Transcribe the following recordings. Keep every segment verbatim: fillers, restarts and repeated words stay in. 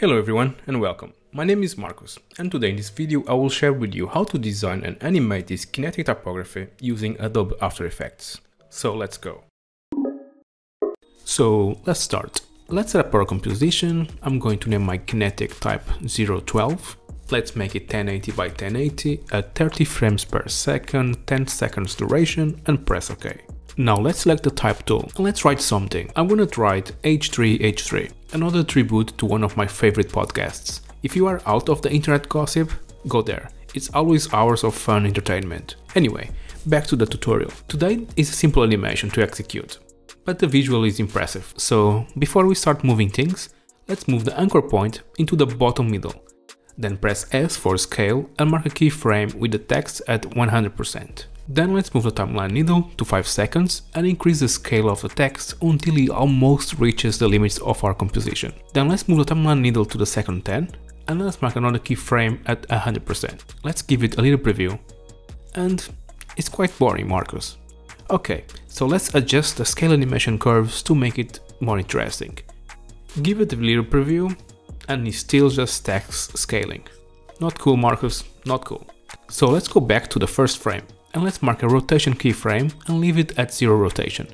Hello everyone and welcome, my name is Marcus and today in this video I will share with you how to design and animate this kinetic typography using Adobe After Effects. So let's go. So let's start. Let's set up our composition. I'm going to name my kinetic type zero twelve. Let's make it ten eighty by ten eighty at thirty frames per second, ten seconds duration and press OK. Now let's select the type tool and let's write something. I'm gonna write H three H three, another tribute to one of my favorite podcasts. If you are out of the internet gossip, go there. It's always hours of fun entertainment. Anyway, back to the tutorial. Today is a simple animation to execute, but the visual is impressive. So before we start moving things, let's move the anchor point into the bottom middle. Then press S for scale and mark a keyframe with the text at one hundred percent. Then let's move the timeline needle to five seconds and increase the scale of the text until it almost reaches the limits of our composition. Then let's move the timeline needle to the second ten and let's mark another keyframe at one hundred percent. Let's give it a little preview. And it's quite boring, Marcus. Okay, so let's adjust the scale animation curves to make it more interesting. Give it a little preview and it's still just text scaling. Not cool, Marcus, not cool. So let's go back to the first frame. And let's mark a rotation keyframe and leave it at zero rotation.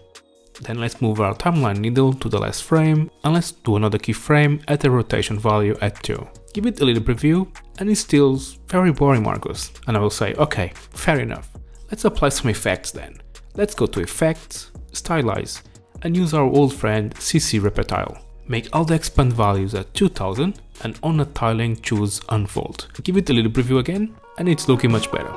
Then let's move our timeline needle to the last frame and let's do another keyframe at a rotation value at two. Give it a little preview and it's still very boring, Marcus. And I will say, okay, fair enough. Let's apply some effects then. Let's go to Effects, Stylize and use our old friend C C Reptile. Make all the expand values at two thousand and on the tiling choose Unfold. Give it a little preview again and it's looking much better.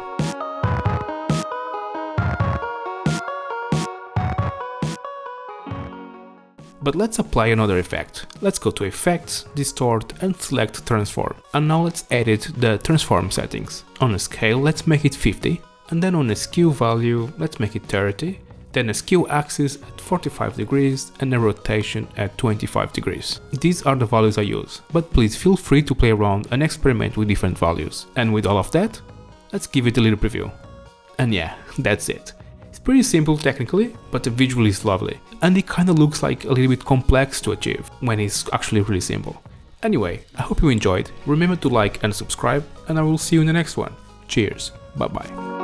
But let's apply another effect. Let's go to Effects, Distort and select Transform. And now let's edit the transform settings. On a scale let's make it fifty and then on a skew value let's make it thirty, then a skew axis at forty-five degrees and a rotation at twenty-five degrees. These are the values I use, but please feel free to play around and experiment with different values. And with all of that, let's give it a little preview. And yeah, that's it. It's pretty simple technically, but the visual is lovely. And it kinda looks like a little bit complex to achieve, when it's actually really simple. Anyway, I hope you enjoyed, remember to like and subscribe, and I will see you in the next one. Cheers, bye bye.